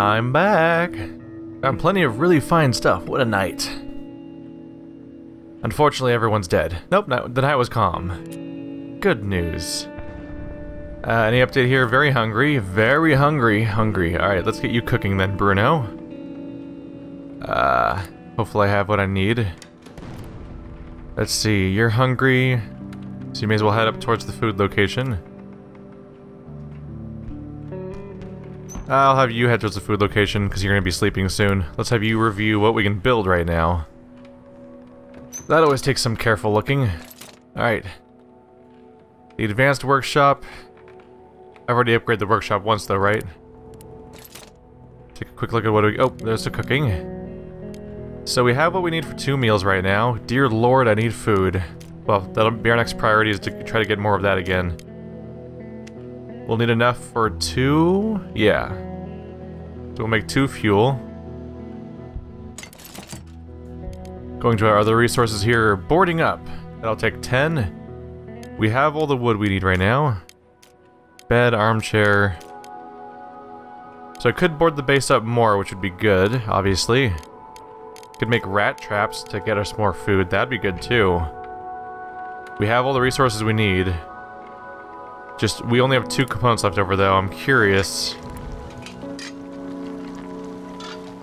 I'm back. Got plenty of really fine stuff. What a night. Unfortunately, everyone's dead. Nope, the night was calm. Good news. Any update here? Very hungry. Very hungry. Hungry. Alright, let's get you cooking then, Bruno. Hopefully I have what I need. Let's see. You're hungry, so you may as well head up towards the food location. I'll have you head towards the food location, because you're going to be sleeping soon. Let's have you review what we can build right now. That always takes some careful looking. Alright. The advanced workshop. I've already upgraded the workshop once though, right? Take a quick look at what we... Oh, there's the cooking. So we have what we need for 2 meals right now. Dear Lord, I need food. Well, that'll be our next priority, is to try to get more of that again. We'll need enough for 2? Yeah. So we'll make 2 fuel. Going to our other resources here. Boarding up. That'll take 10. We have all the wood we need right now. Bed, armchair. So I could board the base up more, which would be good, obviously. Could make rat traps to get us more food. That'd be good too. We have all the resources we need. Just, we only have 2 components left over though, I'm curious.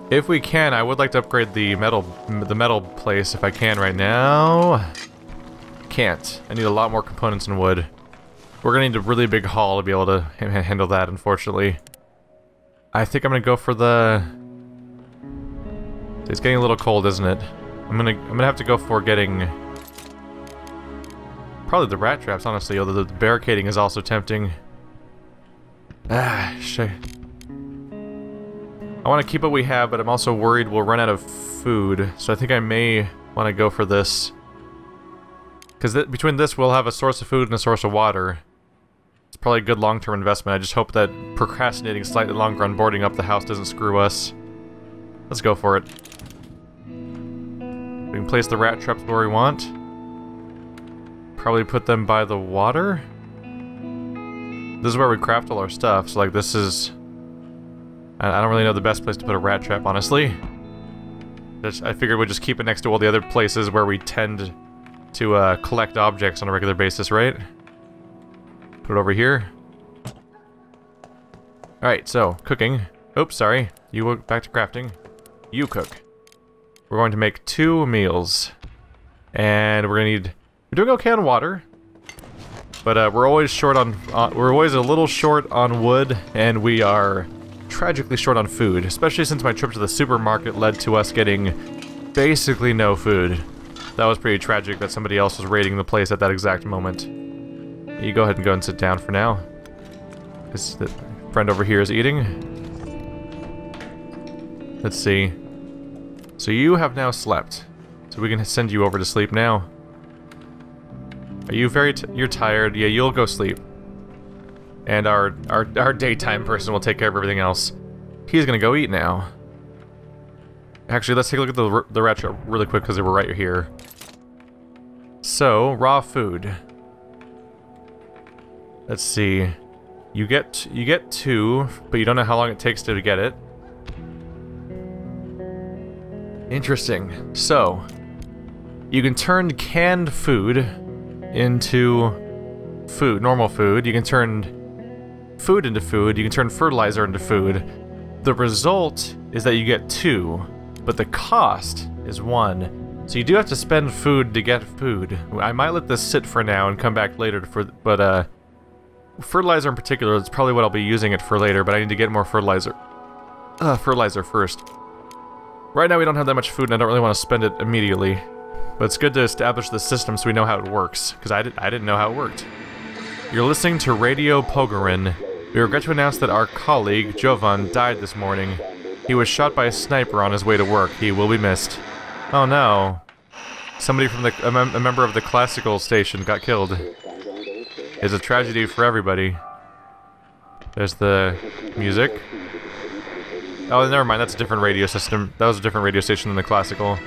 If we can, I would like to upgrade the metal place if I can right now. Can't. I need a lot more components and wood. We're gonna need a really big haul to be able to handle that, unfortunately. I think I'm gonna go for the... It's getting a little cold, isn't it? I'm gonna have to go for getting... Probably the rat traps, honestly, although the barricading is also tempting. Ah, shit. I want to keep what we have, but I'm also worried we'll run out of food, so I think I may want to go for this. Because between this, we'll have a source of food and a source of water. It's probably a good long-term investment. I just hope that procrastinating slightly longer on boarding up the house doesn't screw us. Let's go for it. We can place the rat traps where we want. Probably put them by the water. This is where we craft all our stuff, so like this is... I don't really know the best place to put a rat trap, honestly. I figured we'd just keep it next to all the other places where we tend to collect objects on a regular basis, right? Put it over here. Alright, so, cooking. Oops, sorry. You go back to crafting. You cook. We're going to make 2 meals. And we're gonna need... We're doing okay on water, but we're always short on we're always a little short on wood, and we are tragically short on food, especially since my trip to the supermarket led to us getting basically no food. That was pretty tragic that somebody else was raiding the place at that exact moment. You go ahead and sit down for now. This friend over here is eating. Let's see. So you have now slept, so we can send you over to sleep now. Are you you're tired? Yeah, you'll go sleep. And our daytime person will take care of everything else. He's gonna go eat now. Actually, let's take a look at the rat trap really quick because they were right here. So, raw food. Let's see. You get 2, but you don't know how long it takes to get it. Interesting. So, you can turn canned food into food, normal food. You can turn food into food. You can turn fertilizer into food. The result is that you get 2, but the cost is 1. So you do have to spend food to get food. I might let this sit for now and come back later for, but fertilizer in particular is probably what I'll be using it for later, but I need to get more fertilizer. Fertilizer first. Right now we don't have that much food and I don't really want to spend it immediately. But it's good to establish the system so we know how it works, because I didn't know how it worked. You're listening to Radio Pogarin. We regret to announce that our colleague, Jovan, died this morning. He was shot by a sniper on his way to work. He will be missed. Oh no. Somebody from a member of the classical station got killed. It's a tragedy for everybody. There's the music. Oh, never mind, that's a different radio system. That was a different radio station than the classical.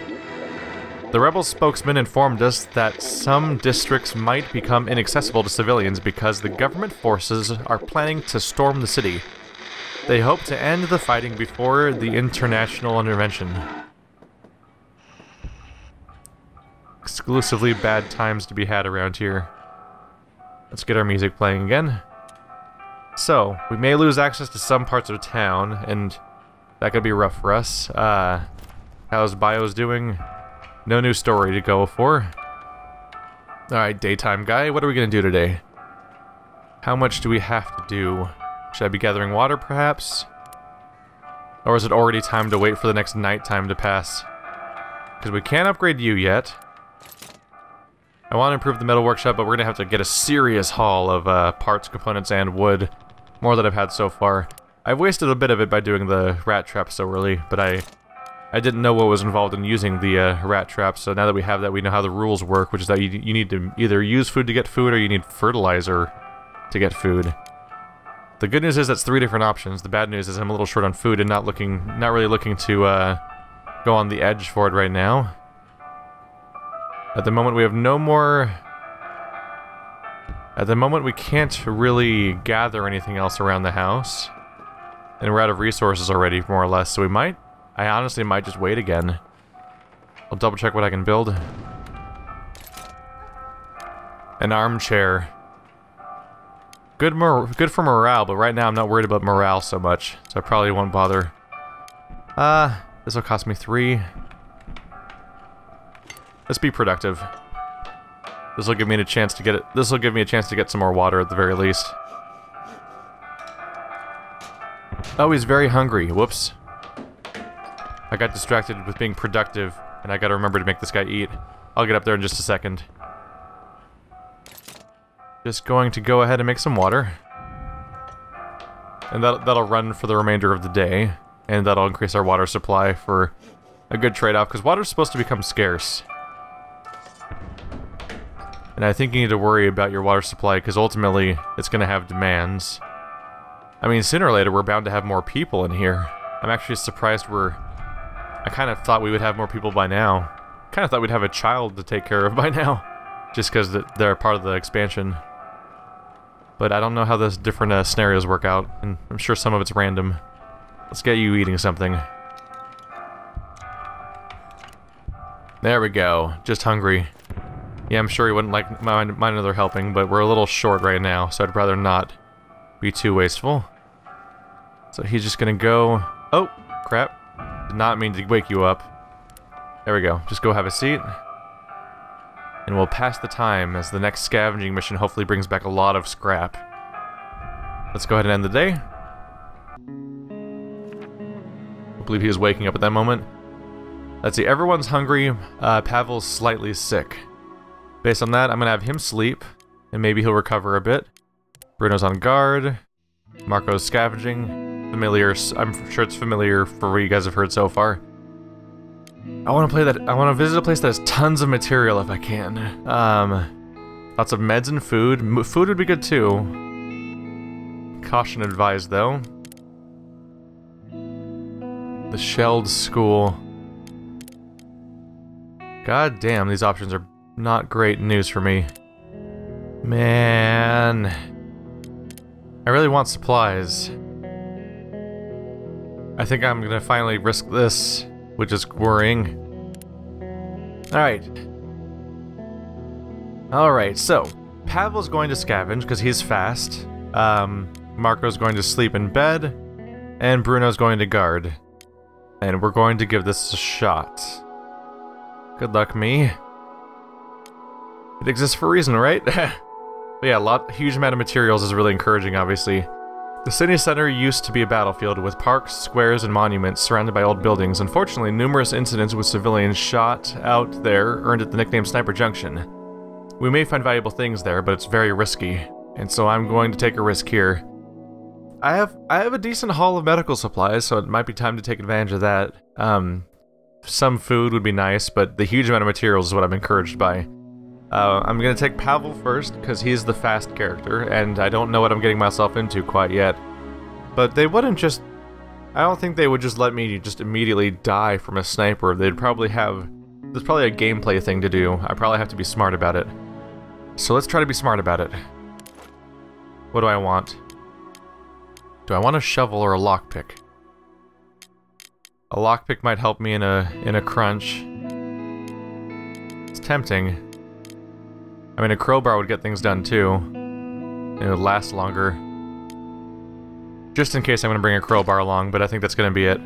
The rebel spokesman informed us that some districts might become inaccessible to civilians because the government forces are planning to storm the city. They hope to end the fighting before the international intervention. Exclusively bad times to be had around here. Let's get our music playing again. So, we may lose access to some parts of town, and that could be rough for us. How's Bios doing? No new story to go for. Alright, daytime guy, what are we gonna do today? How much do we have to do? Should I be gathering water, perhaps? Or is it already time to wait for the next nighttime to pass? Because we can't upgrade you yet. I want to improve the metal workshop, but we're going to have to get a serious haul of parts, components, and wood. More than I've had so far. I've wasted a bit of it by doing the rat trap so early, but I didn't know what was involved in using the rat trap, so now that we have that, we know how the rules work, which is that you need to either use food to get food, or you need fertilizer to get food. The good news is that's three different options. The bad news is I'm a little short on food and not really looking to go on the edge for it right now. At the moment, we have no more... At the moment, we can't really gather anything else around the house. And we're out of resources already, more or less, so we might... I honestly might just wait again. I'll double check what I can build. An armchair. Good for morale, but right now I'm not worried about morale so much, so I probably won't bother. This will cost me 3... Let's be productive. This will give me a chance to get it. This will give me a chance to get some more water at the very least. Oh, he's very hungry. Whoops. I got distracted with being productive, and I gotta remember to make this guy eat. I'll get up there in just a second. Just going to go ahead and make some water. And that'll run for the remainder of the day, and that'll increase our water supply for a good trade-off, because water's supposed to become scarce. And I think you need to worry about your water supply, because ultimately, it's going to have demands. I mean, sooner or later, we're bound to have more people in here. I'm actually surprised we're... I kind of thought we would have more people by now. Kind of thought we'd have a child to take care of by now. Just because they're part of the expansion. But I don't know how those different scenarios work out, and I'm sure some of it's random. Let's get you eating something. There we go. Just hungry. Yeah, I'm sure he wouldn't like mind another helping, but we're a little short right now, so I'd rather not be too wasteful. So he's just gonna go... Oh, crap. Did not mean to wake you up. There we go. Just go have a seat. And we'll pass the time as the next scavenging mission hopefully brings back a lot of scrap. Let's go ahead and end the day. I believe he was waking up at that moment. Let's see, everyone's hungry. Pavel's slightly sick. Based on that, I'm gonna have him sleep, and maybe he'll recover a bit. Bruno's on guard. Marco's scavenging. Familiar, I'm sure it's familiar for what you guys have heard so far. I wanna visit a place that has tons of material if I can. Lots of meds and food. Food would be good too. Caution advised though. The shelled school. God damn, these options are not great news for me. Man. I really want supplies. I think I'm gonna finally risk this, which is worrying. Alright. Alright, so Pavel's going to scavenge because he's fast. Marco's going to sleep in bed, and Bruno's going to guard. And we're going to give this a shot. Good luck, me. It exists for a reason, right? But yeah, huge amount of materials is really encouraging, obviously. The city center used to be a battlefield with parks, squares, and monuments surrounded by old buildings. Unfortunately, numerous incidents with civilians shot out there earned it the nickname Sniper Junction. We may find valuable things there, but it's very risky, and so I'm going to take a risk here. I have a decent haul of medical supplies, so it might be time to take advantage of that. Some food would be nice, but the huge amount of materials is what I'm encouraged by. I'm gonna take Pavel first, because he's the fast character, and I don't know what I'm getting myself into quite yet. But they wouldn't just... I don't think they would just let me just immediately die from a sniper. They'd probably have... There's probably a gameplay thing to do. I probably have to be smart about it. So let's try to be smart about it. What do I want? Do I want a shovel or a lockpick? A lockpick might help me in a crunch. It's tempting. I mean, a crowbar would get things done too. It would last longer. Just in case I'm gonna bring a crowbar along, but I think that's gonna be it.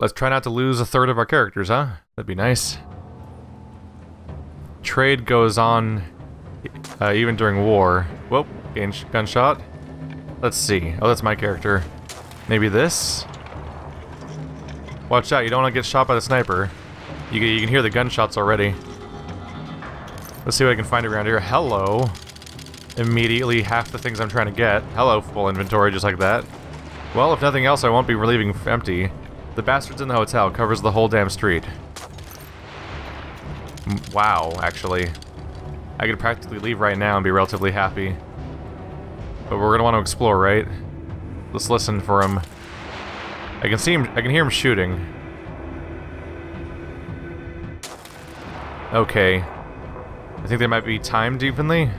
Let's try not to lose a third of our characters, huh? That'd be nice. Trade goes on even during war. Whoop, gunshot. Let's see. Oh, that's my character. Maybe this? Watch out, you don't want to get shot by the sniper. You can hear the gunshots already. Let's see what I can find around here. Hello. Immediately half the things I'm trying to get. Hello, full inventory, just like that. Well, if nothing else, I won't be leaving empty. The bastards in the hotel covers the whole damn street. Wow, actually. I could practically leave right now and be relatively happy. But we're gonna want to explore, right? Let's listen for him. I can see him, I can hear him shooting. Okay. I think they might be timed evenly.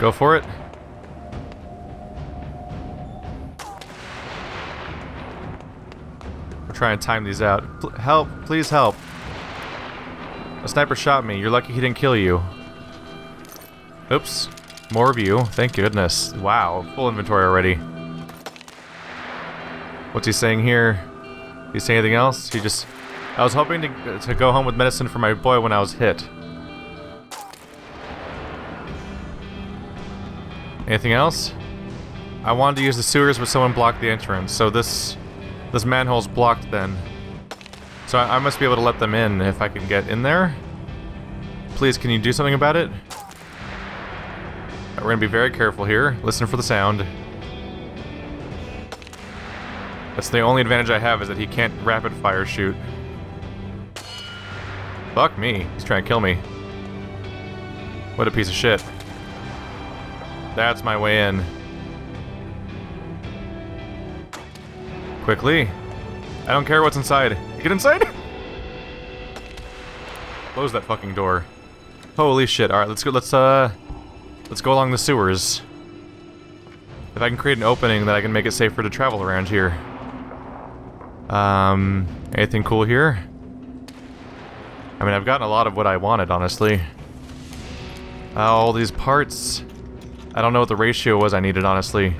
Go for it. We're trying to time these out. Help, please help. A sniper shot me. You're lucky he didn't kill you. Oops. More of you. Thank goodness. Wow. Full inventory already. What's he saying here? He saying anything else? He just... I was hoping to go home with medicine for my boy when I was hit. Anything else? I wanted to use the sewers, but someone blocked the entrance. So this manhole's blocked then. So I must be able to let them in if I can get in there. Please, can you do something about it? We're gonna be very careful here. Listen for the sound. That's the only advantage I have, is that he can't rapid fire shoot. Fuck me. He's trying to kill me. What a piece of shit. That's my way in. Quickly. I don't care what's inside. Get inside! Close that fucking door. Holy shit. Alright, let's go, let's go along the sewers. If I can create an opening, then I can make it safer to travel around here. Anything cool here? I mean, I've gotten a lot of what I wanted, honestly. All these parts. I don't know what the ratio was I needed, honestly.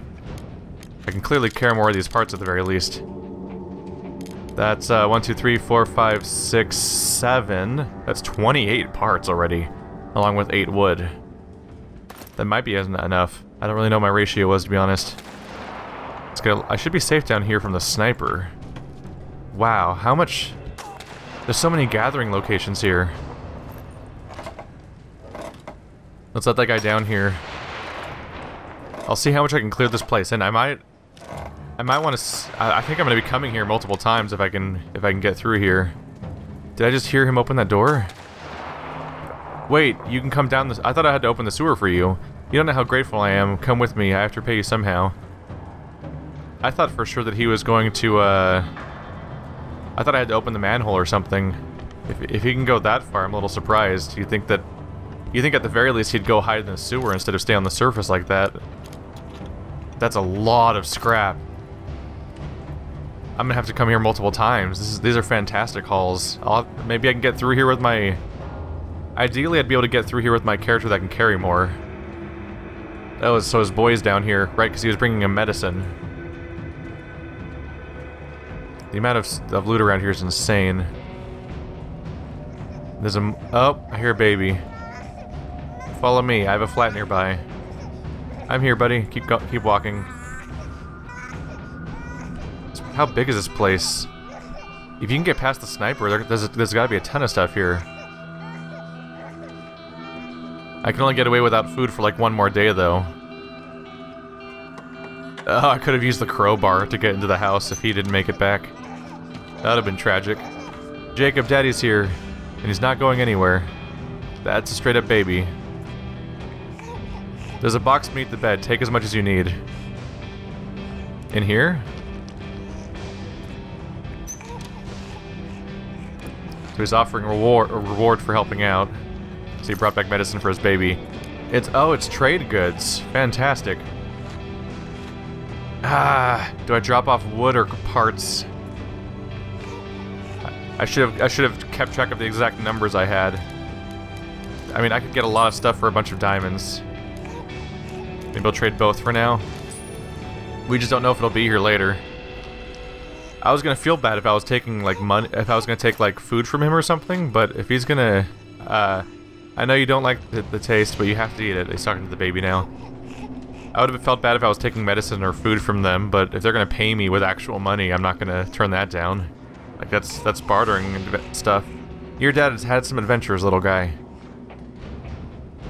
I can clearly carry more of these parts at the very least. That's 1, 2, 3, 4, 5, 6, 7. That's 28 parts already, along with 8 wood. That might be enough. I don't really know what my ratio was, to be honest. I should be safe down here from the sniper. Wow, how much... There's so many gathering locations here. Let's let that guy down here. I'll see how much I can clear this place, and I might want to. I think I'm going to be coming here multiple times if I can get through here. Did I just hear him open that door? Wait, you can come down this. I thought I had to open the sewer for you. You don't know how grateful I am. Come with me. I have to pay you somehow. I thought for sure that he was going to. I thought I had to open the manhole or something. If he can go that far, I'm a little surprised. You think at the very least he'd go hide in the sewer instead of stay on the surface like that? That's a lot of scrap. I'm gonna have to come here multiple times. These are fantastic halls. Maybe I can get through here with my... Ideally, I'd be able to get through here with my character that can carry more. Oh, so his boy's down here, right? Because he was bringing him medicine. The amount of loot around here is insane. There's a... Oh, I hear a baby. Follow me. I have a flat nearby. I'm here, buddy. Keep walking. How big is this place? If you can get past the sniper, there's gotta be a ton of stuff here. I can only get away without food for like one more day, though. Oh, I could have used the crowbar to get into the house if he didn't make it back. That would have been tragic. Jacob, Daddy's here, and he's not going anywhere. That's a straight-up baby. There's a box beneath the bed. Take as much as you need. In here? So he's offering a reward for helping out. So he brought back medicine for his baby. It's trade goods. Fantastic. Ah, do I drop off wood or parts? I should have kept track of the exact numbers I had. I mean, I could get a lot of stuff for a bunch of diamonds. Maybe I'll trade both for now. We just don't know if it'll be here later. I was gonna feel bad if I was taking like money, if I was gonna take like food from him or something. But if he's gonna, I know you don't like the taste, but you have to eat it. He's talking to the baby now. I would have felt bad if I was taking medicine or food from them, but if they're gonna pay me with actual money, I'm not gonna turn that down. Like that's bartering and stuff. Your dad has had some adventures, little guy.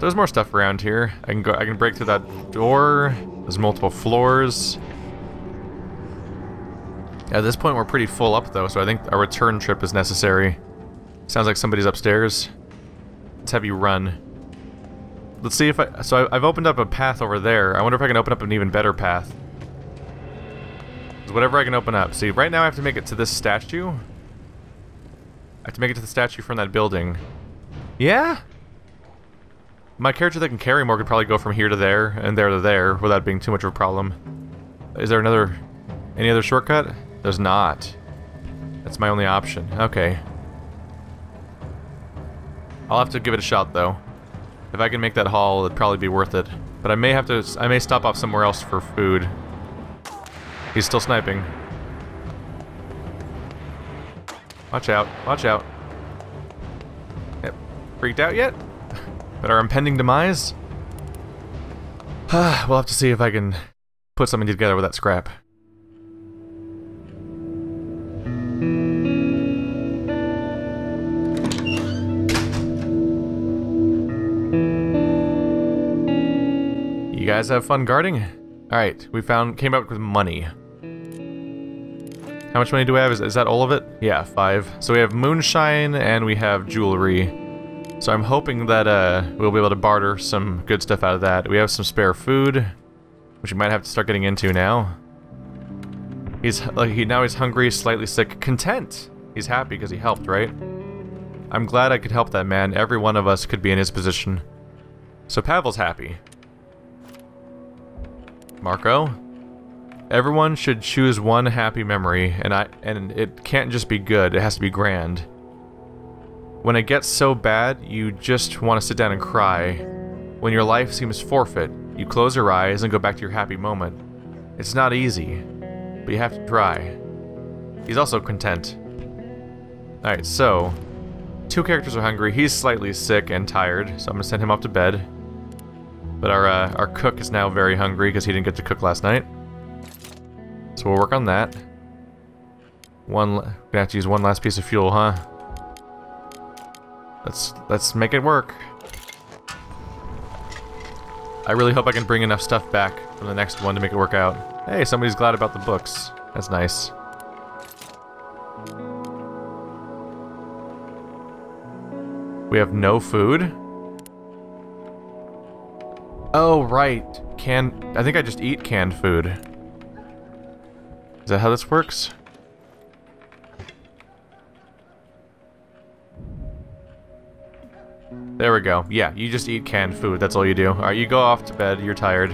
There's more stuff around here. I can break through that door. There's multiple floors. At this point, we're pretty full up though, so I think a return trip is necessary. Sounds like somebody's upstairs. Let's have you run. Let's see if I... So I've opened up a path over there. I wonder if I can open up an even better path. It's whatever I can open up. See, right now I have to make it to this statue. I have to make it to the statue from that building. Yeah? My character that can carry more could probably go from here to there, and there to there, without being too much of a problem. Is there another... Any other shortcut? There's not. That's my only option. Okay. I'll have to give it a shot though. If I can make that haul, it'd probably be worth it. But I may stop off somewhere else for food. He's still sniping. Watch out, watch out. Yep. Freaked out yet? But our impending demise? We'll have to see if I can put something together with that scrap. You guys have fun guarding? Alright, we came up with money. How much money do we have? Is that all of it? Yeah, 5. So we have moonshine and we have jewelry. So I'm hoping that we'll be able to barter some good stuff out of that. We have some spare food, which we might have to start getting into now. Now he's hungry, slightly sick, content! He's happy because he helped, right? I'm glad I could help that man. Every one of us could be in his position. So Pavel's happy. Marco, everyone should choose one happy memory, and it can't just be good, it has to be grand. When it gets so bad, you just want to sit down and cry. When your life seems forfeit, you close your eyes and go back to your happy moment. It's not easy, but you have to try. He's also content. Alright, so, 2 characters are hungry, he's slightly sick and tired, so I'm gonna send him off to bed. But our cook is now very hungry because he didn't get to cook last night. So we'll work on that. We're gonna have to use one last piece of fuel, huh? Let's make it work. I really hope I can bring enough stuff back for the next one to make it work out. Hey, somebody's glad about the books. That's nice. We have no food. Oh, right. I think I just eat canned food. Is that how this works? There we go. Yeah, you just eat canned food. That's all you do. Alright, you go off to bed. You're tired.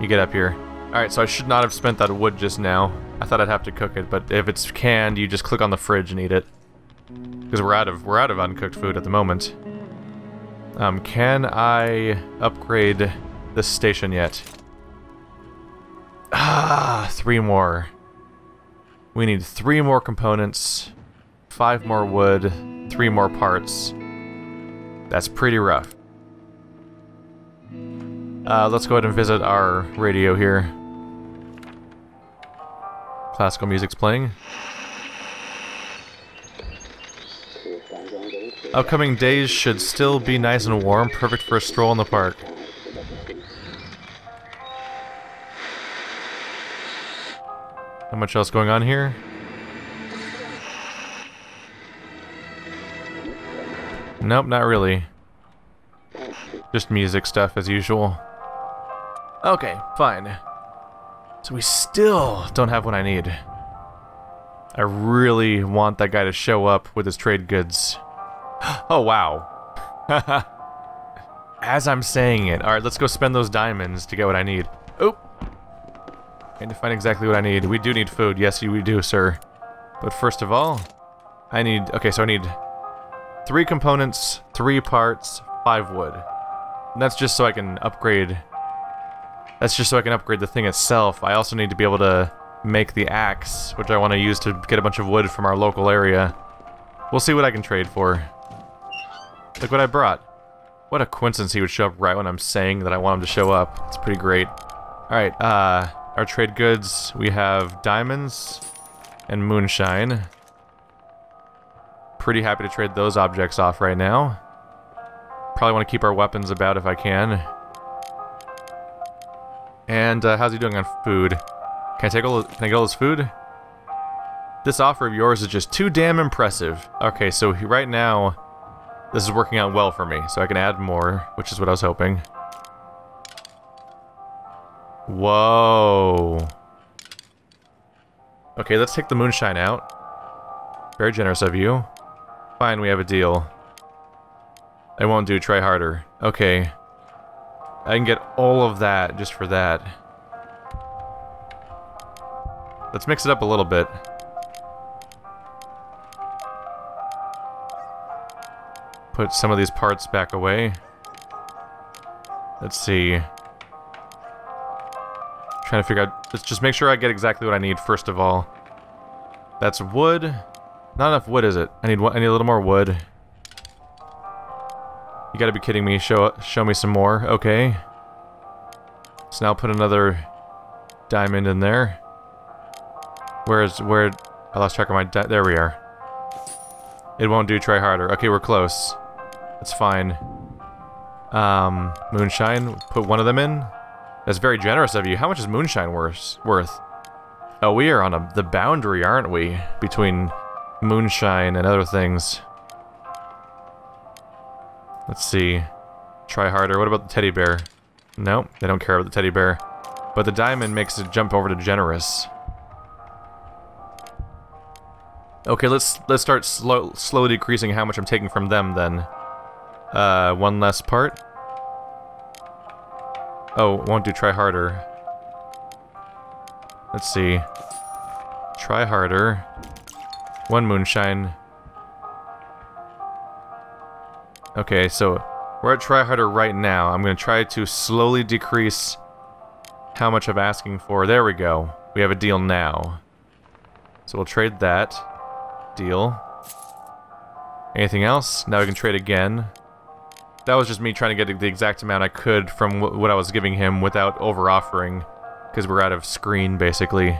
You get up here. Alright, so I should not have spent that wood just now. I thought I'd have to cook it, but if it's canned, you just click on the fridge and eat it. Because we're out of uncooked food at the moment. Can I upgrade this station yet? Ah, 3 more. We need 3 more components, 5 more wood, 3 more parts. That's pretty rough. Let's go ahead and visit our radio here. Classical music's playing. Upcoming days should still be nice and warm, perfect for a stroll in the park. Not much else going on here. Nope, not really. Just music stuff as usual. Okay, fine. So we still don't have what I need. I really want that guy to show up with his trade goods. Oh, wow. as I'm saying it. Alright, let's go spend those diamonds to get what I need. Oh! And to find exactly what I need. We do need food. Yes, we do, sir. But first of all, I need... Okay, so I need 3 components, 3 parts, 5 wood. And that's just so I can upgrade... That's just so I can upgrade the thing itself. I also need to be able to make the axe, which I want to use to get a bunch of wood from our local area. We'll see what I can trade for. Look what I brought. What a coincidence he would show up right when I'm saying that I want him to show up. It's pretty great. Alright, our trade goods, we have diamonds and moonshine. Pretty happy to trade those objects off right now. Probably want to keep our weapons about if I can. And how's he doing on food? Can I get all his food? This offer of yours is just too damn impressive. Okay, so right now, this is working out well for me, so I can add more, which is what I was hoping. Whoa. Okay, let's take the moonshine out. Very generous of you. Fine, we have a deal. I won't do, try harder. Okay. I can get all of that just for that. Let's mix it up a little bit. Put some of these parts back away. Let's see. Trying to figure out... Let's just make sure I get exactly what I need, first of all. That's wood. Not enough wood, is it? I need a little more wood. You gotta be kidding me. Show me some more. Okay. So now put another diamond in there. Where... I lost track of my... There we are. It won't do, try harder. Okay, we're close. That's fine. Moonshine, put one of them in. That's very generous of you. How much is moonshine worth? Oh, we are on the boundary, aren't we? Between moonshine and other things. Let's see. Try harder. What about the teddy bear? Nope, they don't care about the teddy bear. But the diamond makes it jump over to generous. Okay, let's start slowly decreasing how much I'm taking from them then. One less part. Oh, won't do, try harder. Let's see. Try harder. One moonshine. Okay, so we're at try harder right now. I'm gonna try to slowly decrease how much I'm asking for. There we go. We have a deal now. So we'll trade that. Deal. Anything else? Now we can trade again. That was just me trying to get the exact amount I could from what I was giving him without over-offering, because we're out of screen, basically.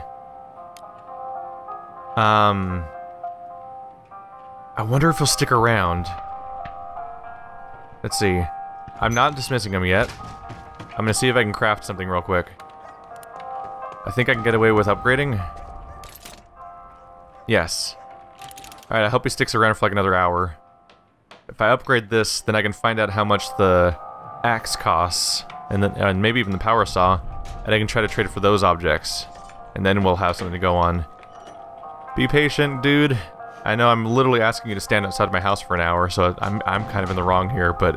I wonder if he'll stick around. Let's see. I'm not dismissing him yet. I'm gonna see if I can craft something real quick. I think I can get away with upgrading. Yes. Alright, I hope he sticks around for like another hour. If I upgrade this, then I can find out how much the axe costs, and then and maybe even the power saw, and I can try to trade for those objects. And then we'll have something to go on. Be patient, dude. I know I'm literally asking you to stand outside my house for an hour, so I'm kind of in the wrong here, but...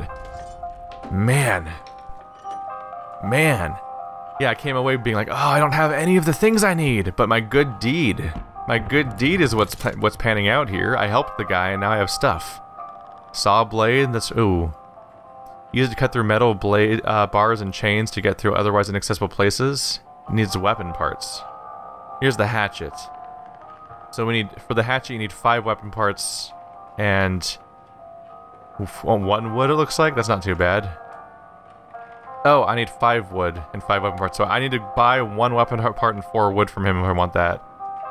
Man. Yeah, I came away being like, oh, I don't have any of the things I need, but my good deed... My good deed is what's panning out here. I helped the guy, and now I have stuff. Saw blade, that's... Ooh. Used to cut through metal blade bars and chains to get through otherwise inaccessible places. Needs weapon parts. Here's the hatchet. So we need... For the hatchet, you need 5 weapon parts, and... Oof, 1 wood, it looks like? That's not too bad. Oh, I need 5 wood and 5 weapon parts. So I need to buy 1 weapon part and 4 wood from him if I want that.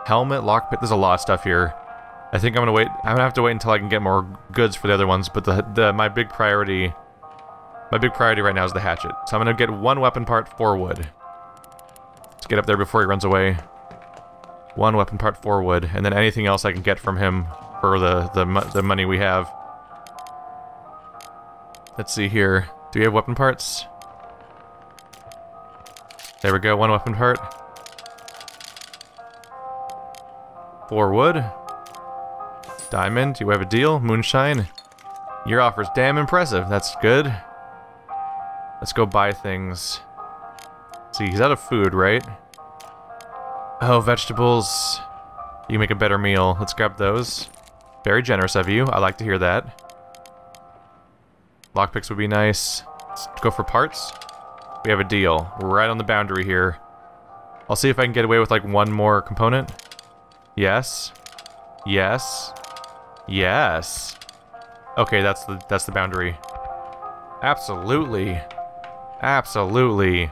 Helmet, lockpick, there's a lot of stuff here. I think I'm gonna wait, I'm gonna have to wait until I can get more goods for the other ones, but my big priority right now is the hatchet. So I'm gonna get 1 weapon part, 4 wood. Let's get up there before he runs away. 1 weapon part, 4 wood, and then anything else I can get from him for the money we have. Let's see here, do we have weapon parts? There we go, 1 weapon part. 4 wood. Diamond, you have a deal. Moonshine. Your offer's damn impressive. That's good. Let's go buy things. Let's see, he's out of food, right? Oh, vegetables. You make a better meal. Let's grab those. Very generous of you. I like to hear that. Lockpicks would be nice. Let's go for parts. We have a deal. We're right on the boundary here. I'll see if I can get away with like one more component. Yes. Yes. Yes. Okay, that's the boundary. Absolutely. Absolutely.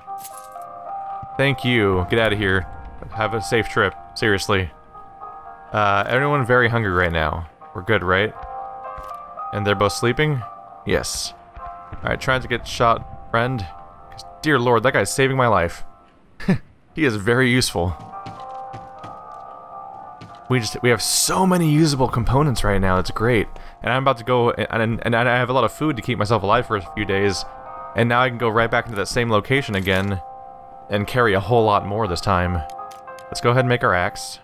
Thank you. Get out of here. Have a safe trip. Seriously. Everyone very hungry right now. We're good, right? And they're both sleeping? Yes. Alright, trying to get shot, friend. Dear Lord, that guy's saving my life. He is very useful. We have so many usable components right now. It's great. And I'm about to go, and I have a lot of food to keep myself alive for a few days. And now I can go right back into that same location again, and carry a whole lot more this time. Let's go ahead and make our axe.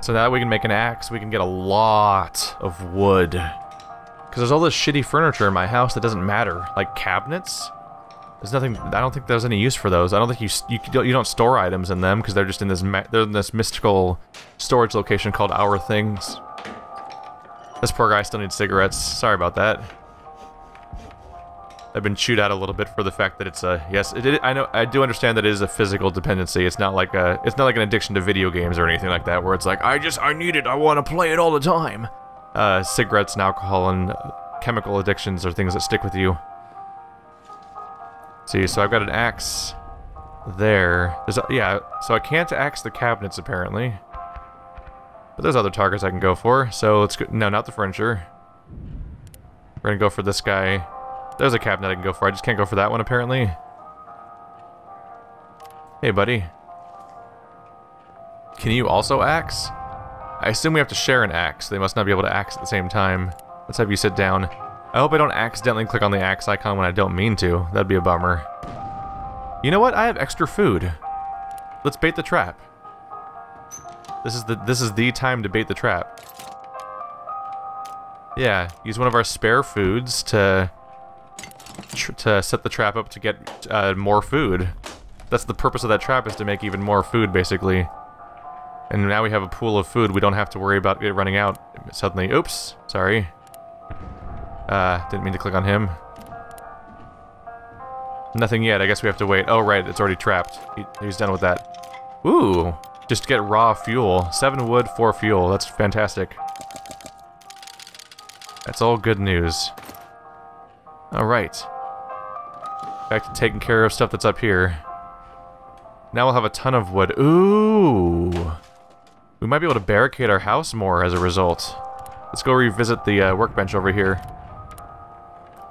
So now that we can make an axe, we can get a lot of wood. Because there's all this shitty furniture in my house that doesn't matter, like cabinets. There's nothing. I don't think there's any use for those. I don't think you don't store items in them because they're just in this mystical storage location called Our Things. This poor guy still needs cigarettes. Sorry about that. I've been chewed out a little bit for the fact that it's a I know. I do understand that it is a physical dependency. It's not like a. It's not like an addiction to video games or anything like that, where it's like I need it. I want to play it all the time. Cigarettes and alcohol and chemical addictions are things that stick with you. See, so I've got an axe there. Yeah, so I can't axe the cabinets apparently, but there's other targets I can go for. So let's go. No, not the furniture. We're gonna go for this guy. There's a cabinet I can go for. I just can't go for that one apparently. Hey, buddy. Can you also axe? I assume we have to share an axe. They must not be able to axe at the same time. Let's have you sit down. I hope I don't accidentally click on the axe icon when I don't mean to. That'd be a bummer. You know what? I have extra food. Let's bait the trap. This is the time to bait the trap. Yeah, use one of our spare foods to set the trap up to get more food. That's the purpose of that trap, is to make even more food, basically. And now we have a pool of food. We don't have to worry about it running out suddenly. Oops, sorry. Didn't mean to click on him. Nothing yet, I guess we have to wait. Oh right, it's already trapped. He's done with that. Ooh, just get raw fuel. 7 wood, 4 fuel, that's fantastic. That's all good news. Alright. Back to taking care of stuff that's up here. Now we'll have a ton of wood. Ooh! We might be able to barricade our house more as a result. Let's go revisit the workbench over here.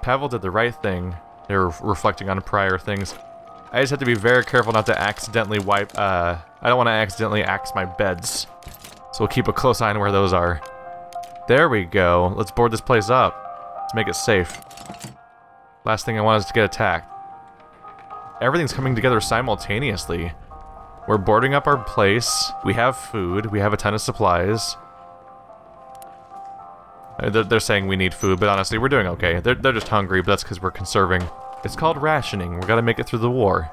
Pavel did the right thing. They were reflecting on prior things. I just have to be very careful not to accidentally wipe, I don't want to accidentally axe my beds. So we'll keep a close eye on where those are. There we go. Let's board this place up. Let's make it safe. Last thing I want is to get attacked. Everything's coming together simultaneously. We're boarding up our place. We have food. We have a ton of supplies. They're saying we need food, but honestly, we're doing okay. They're just hungry, but that's because we're conserving. It's called rationing. We've got to make it through the war.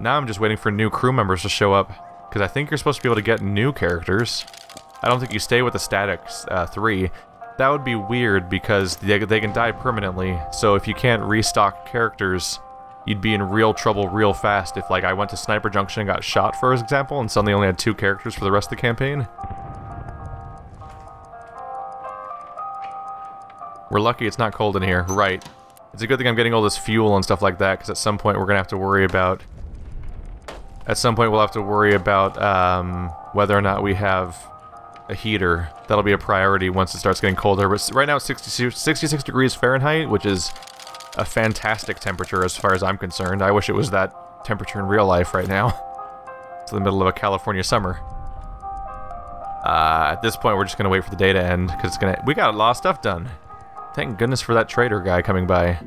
Now I'm just waiting for new crew members to show up, because I think you're supposed to be able to get new characters. I don't think you stay with the static 3. That would be weird, because they can die permanently, so if you can't restock characters, you'd be in real trouble real fast if, like, I went to Sniper Junction and got shot, for example, and suddenly only had 2 characters for the rest of the campaign. We're lucky it's not cold in here, right. It's a good thing I'm getting all this fuel and stuff like that, because at some point we're going to have to worry about... At some point we'll have to worry about whether or not we have a heater. That'll be a priority once it starts getting colder, but right now it's 66 degrees Fahrenheit, which is a fantastic temperature as far as I'm concerned. I wish it was that temperature in real life right now. It's in the middle of a California summer. At this point we're just going to wait for the day to end, because we got a lot of stuff done. Thank goodness for that trader guy coming by.